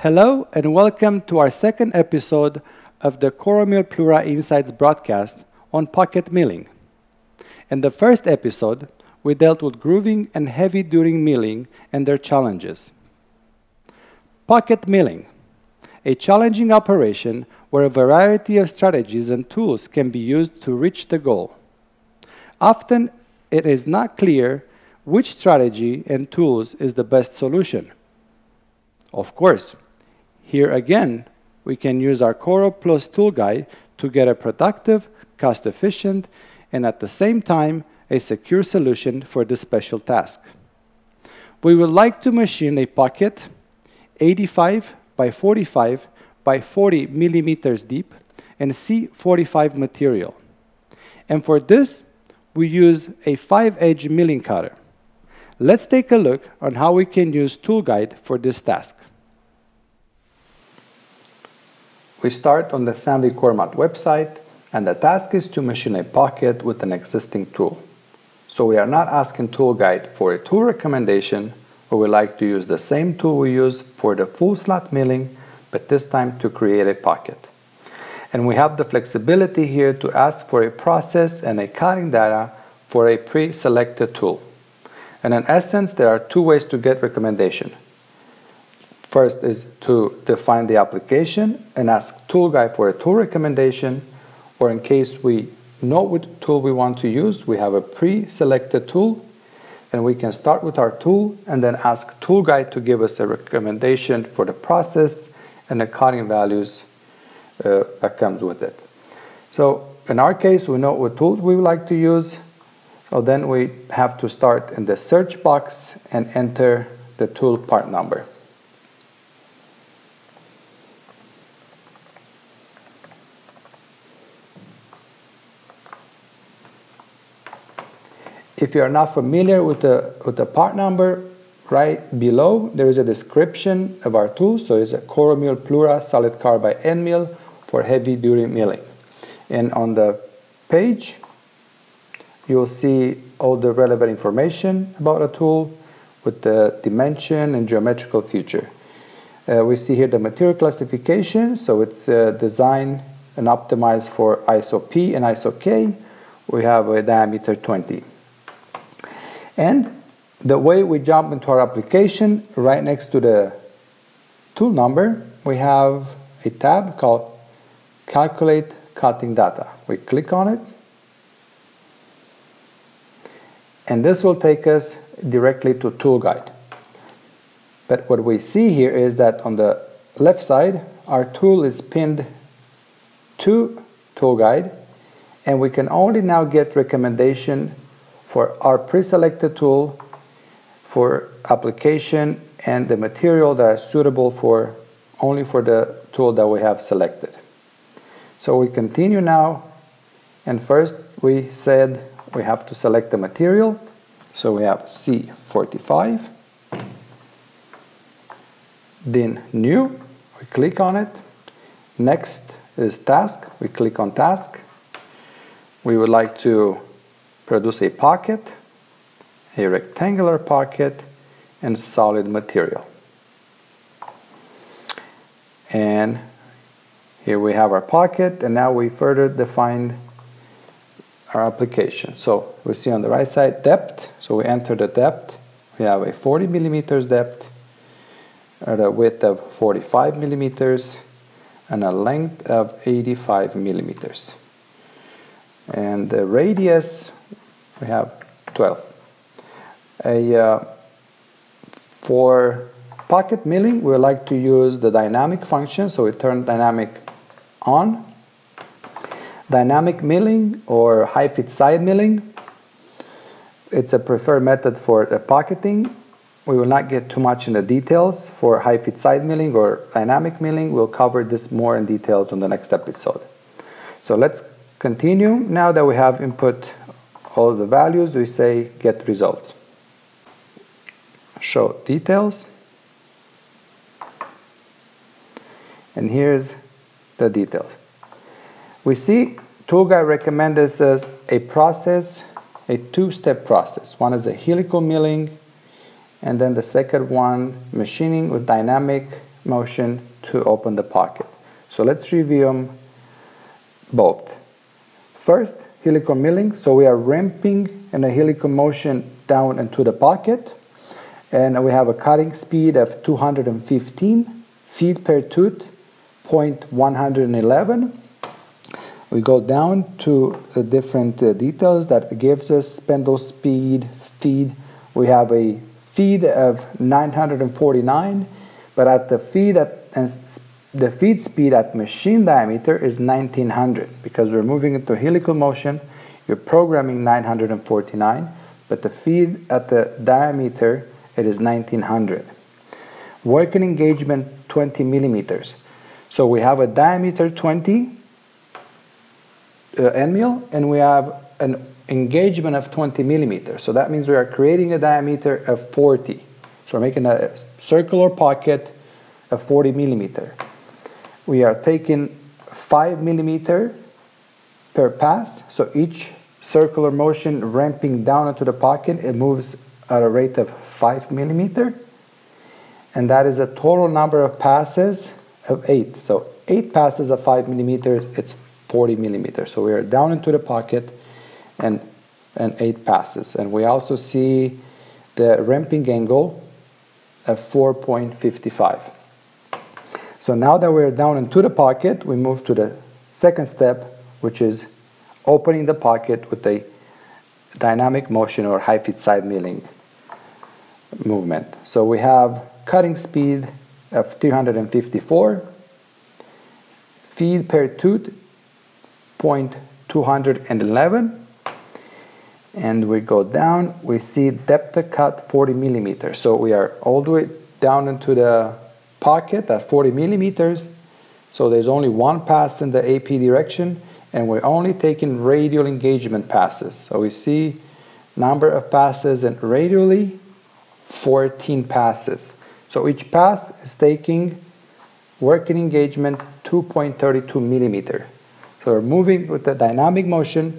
Hello and welcome to our second episode of the CoroMill Plura Insights broadcast on pocket milling. In the first episode, we dealt with grooving and heavy-duty milling and their challenges. Pocket milling, a challenging operation where a variety of strategies and tools can be used to reach the goal. Often, it is not clear which strategy and tools is the best solution. Of course, here again, we can use our CoroPlus Toolguide to get a productive, cost-efficient, and at the same time, a secure solution for this special task. We would like to machine a pocket 85 by 45 by 40 millimeters deep and C45 material. And for this, we use a 5-edge milling cutter. Let's take a look on how we can use Toolguide for this task. We start on the Sandvik Coromant website, and the task is to machine a pocket with an existing tool. So we are not asking Toolguide for a tool recommendation, but we like to use the same tool we use for the full slot milling, but this time to create a pocket. And we have the flexibility here to ask for a process and a cutting data for a pre-selected tool. And in essence, there are two ways to get recommendation. First is to define the application and ask Toolguide for a tool recommendation, or in case we know which tool we want to use, we have a pre-selected tool, and we can start with our tool and then ask Toolguide to give us a recommendation for the process and the cutting values that comes with it. So in our case, we know what tool we would like to use, so then we have to start in the search box and enter the tool part number. If you are not familiar with the part number, right below there is a description of our tool. So it's a CoroMill Plura solid carbide end mill for heavy duty milling. And on the page, you'll see all the relevant information about a tool with the dimension and geometrical feature. We see here the material classification. So it's designed and optimized for ISO P and ISO K. We have a diameter 20. And the way we jump into our application, right next to the tool number, we have a tab called Calculate Cutting Data. We click on it, and this will take us directly to Toolguide. But what we see here is that on the left side, our tool is pinned to Toolguide, and we can only now get recommendation for our pre-selected tool, for application, and the material that is suitable for only for the tool that we have selected. So we continue now, and first we said we have to select the material, so we have C45, then new, we click on it. Next is task, we click on task. We would like to produce a pocket, a rectangular pocket, and solid material. And here we have our pocket, and now we further define our application. So we see on the right side depth, so we enter the depth. We have a 40 millimeters depth, at a width of 45 millimeters, and a length of 85 millimeters. And the radius, we have 12. For pocket milling, we like to use the dynamic function, so we turn dynamic on. Dynamic milling or high fit side milling, it's a preferred method for the pocketing. We will not get too much in the details for high fit side milling or dynamic milling. We'll cover this more in details on the next episode. So let's continue. Now that we have input all the values, we say get results. Show details. And here's the details. We see Toolguide recommends us a process, a two-step process. One is a helical milling, and then the second one, machining with dynamic motion to open the pocket. So let's review them both. First, helical milling. So we are ramping in a helical motion down into the pocket, and we have a cutting speed of 215 feet per tooth, 0.111. We go down to the different details that gives us spindle speed, feed. We have a feed of 949, but at the feed speed at machine diameter is 1900, because we're moving into helical motion. You're programming 949, but the feed at the diameter it is 1900. Working engagement 20 millimeters. So we have a diameter 20 end mill, and we have an engagement of 20 millimeters. So that means we are creating a diameter of 40. So we're making a circular pocket of 40 millimeter. We are taking 5 millimeter per pass. So each circular motion ramping down into the pocket, it moves at a rate of 5 millimeter. And that is a total number of passes of 8. So 8 passes of 5 millimeters, it's 40 millimeters. So we are down into the pocket and 8 passes. And we also see the ramping angle of 4.55. So now that we're down into the pocket, we move to the second step, which is opening the pocket with a dynamic motion or high feed side milling movement. So we have cutting speed of 354, feed per tooth 0.211, and we go down. We see depth of cut 40 millimeters. So we are all the way down into the pocket at 40 millimeters, so there's only one pass in the AP direction, and we're only taking radial engagement passes. So we see number of passes, and radially 14 passes. So each pass is taking working engagement 2.32 millimeter. So we're moving with the dynamic motion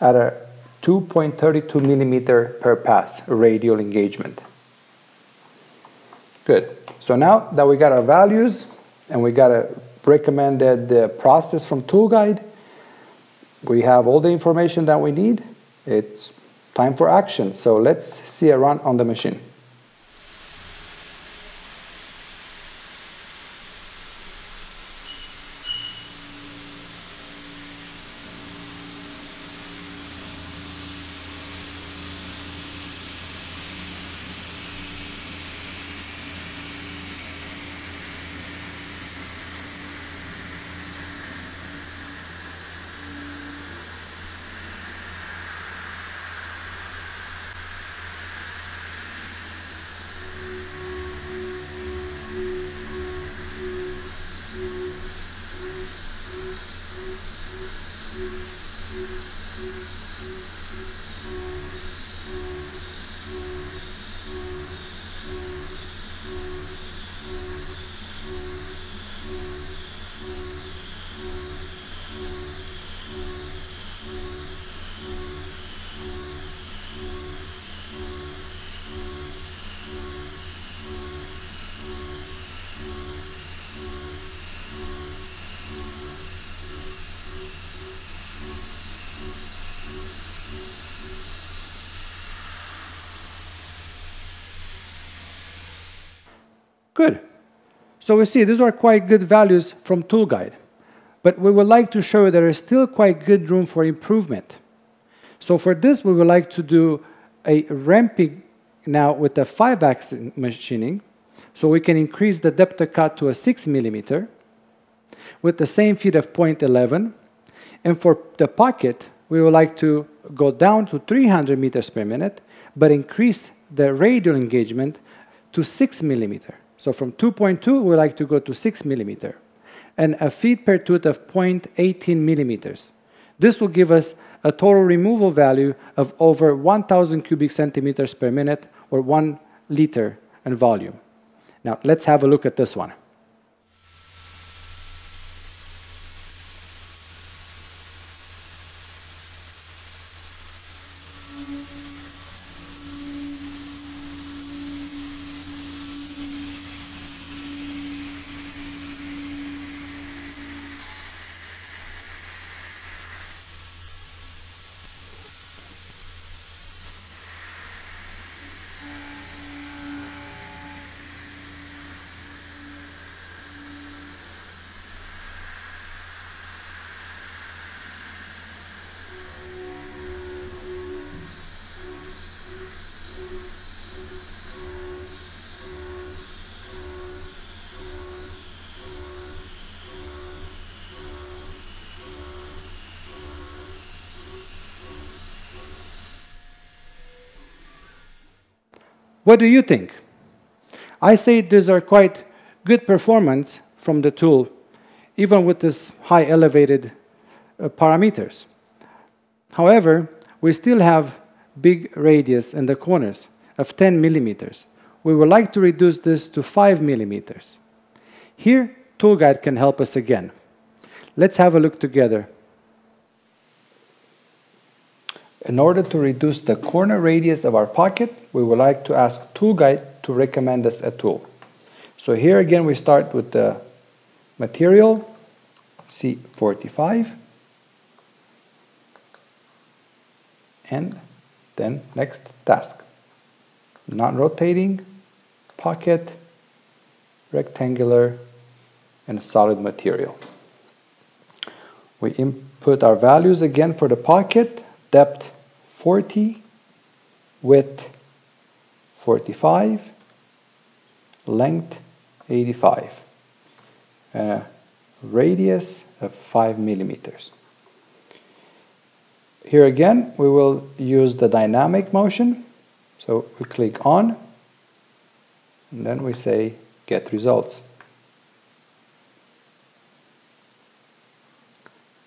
at a 2.32 millimeter per pass radial engagement. Good. So now that we got our values and we got a recommended process from Toolguide, we have all the information that we need. It's time for action. So let's see a run on the machine. Good. So we see these are quite good values from Toolguide, but we would like to show you there is still quite good room for improvement. So for this, we would like to do a ramping now with the 5-axis machining, so we can increase the depth of cut to a 6 millimeter with the same feed of 0.11. And for the pocket, we would like to go down to 300 meters per minute, but increase the radial engagement to 6 millimeter. So from 2.2, we like to go to 6 millimeter, and a feed per tooth of 0.18 millimeters. This will give us a total removal value of over 1,000 cubic centimeters per minute, or 1 liter in volume. Now, let's have a look at this one. What do you think? I say these are quite good performance from the tool, even with this high elevated parameters. However, we still have big radius in the corners of 10 millimeters. We would like to reduce this to 5 millimeters. Here, Toolguide can help us again. Let's have a look together. In order to reduce the corner radius of our pocket, we would like to ask Toolguide to recommend us a tool. So here again we start with the material C45 and then next task. Non-rotating, pocket, rectangular and solid material. We input our values again for the pocket, depth 40, width 45, length 85, radius of 5 millimeters. Here again we will use the dynamic motion, so we click on and then we say get results.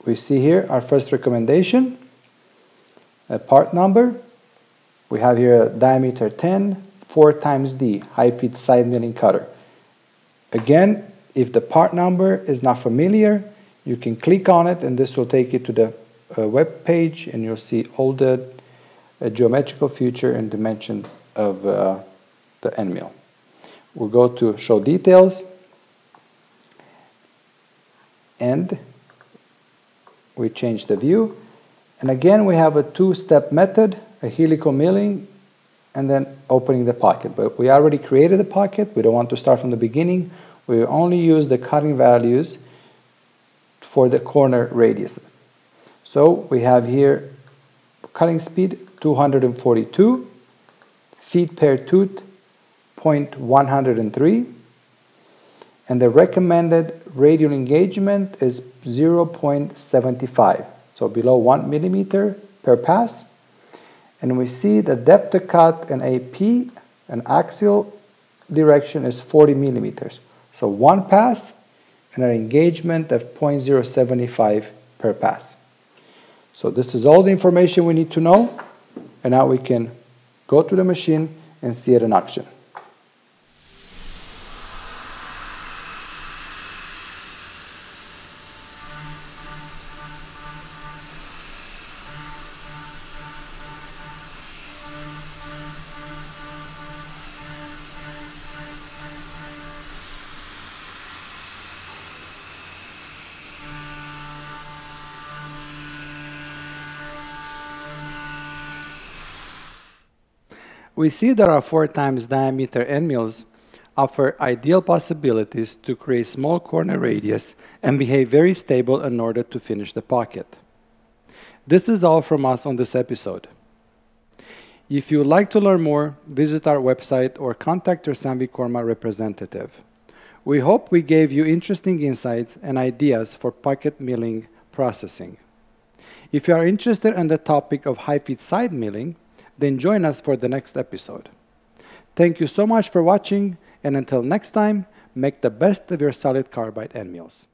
We see here our first recommendation, a part number. We have here a diameter 10, 4 times D, high-speed side milling cutter. Again, if the part number is not familiar, you can click on it and this will take you to the web page and you'll see all the geometrical feature and dimensions of the end mill. We'll go to show details and we change the view. And again, we have a two-step method, a helical milling, and then opening the pocket. But we already created the pocket. We don't want to start from the beginning. We only use the cutting values for the corner radius. So we have here cutting speed 242, feet per tooth 0.103, and the recommended radial engagement is 0.75, so below 1 millimeter per pass. And we see the depth of cut in AP and axial direction is 40 millimeters. So one pass and an engagement of 0.075 per pass. So this is all the information we need to know. And now we can go to the machine and see it in action. We see that our 4 times diameter end mills offer ideal possibilities to create small corner radius and behave very stable in order to finish the pocket. This is all from us on this episode. If you would like to learn more, visit our website or contact your Sandvik Coromant representative. We hope we gave you interesting insights and ideas for pocket milling processing. If you are interested in the topic of high-speed side milling, then join us for the next episode. Thank you so much for watching, and until next time, make the best of your solid carbide end mills.